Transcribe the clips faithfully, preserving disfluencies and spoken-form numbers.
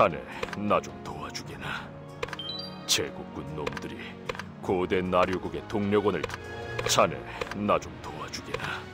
자네, 나 좀 도와주게나. 제국군 놈들이 고대 나류국의 동력원을... 자네, 나 좀 도와주게나.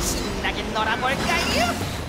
신나게 놀아볼까요?